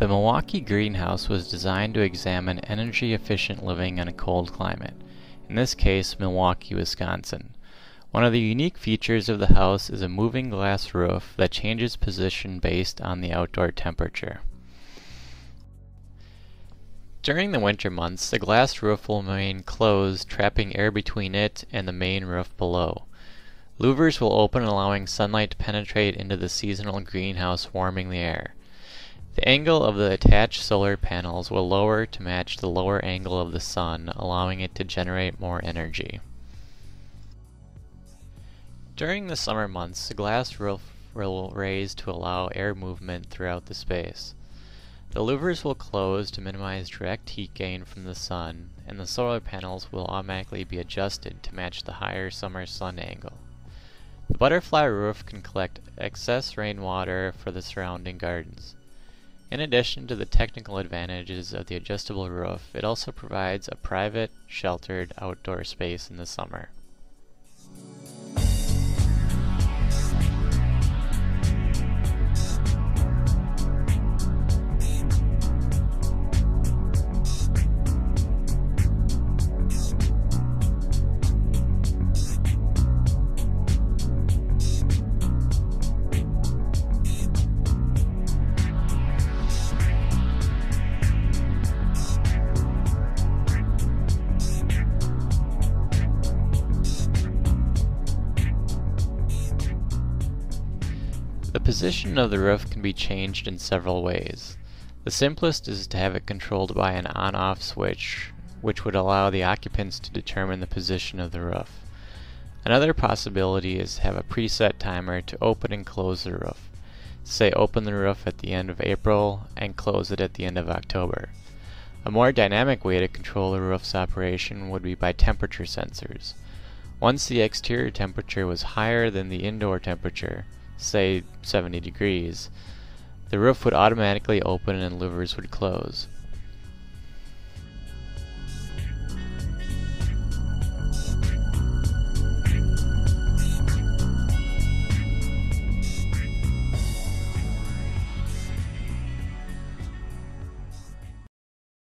The Milwaukee Greenhouse was designed to examine energy-efficient living in a cold climate, in this case, Milwaukee, Wisconsin. One of the unique features of the house is a moving glass roof that changes position based on the outdoor temperature. During the winter months, the glass roof will remain closed, trapping air between it and the main roof below. Louvers will open, allowing sunlight to penetrate into the seasonal greenhouse, warming the air. The angle of the attached solar panels will lower to match the lower angle of the sun, allowing it to generate more energy. During the summer months, the glass roof will raise to allow air movement throughout the space. The louvers will close to minimize direct heat gain from the sun, and the solar panels will automatically be adjusted to match the higher summer sun angle. The butterfly roof can collect excess rainwater for the surrounding gardens. In addition to the technical advantages of the adjustable roof, it also provides a private, sheltered outdoor space in the summer. The position of the roof can be changed in several ways. The simplest is to have it controlled by an on-off switch, which would allow the occupants to determine the position of the roof. Another possibility is to have a preset timer to open and close the roof. Say open the roof at the end of April and close it at the end of October. A more dynamic way to control the roof's operation would be by temperature sensors. Once the exterior temperature was higher than the indoor temperature, say 70 degrees, the roof would automatically open and louvers would close.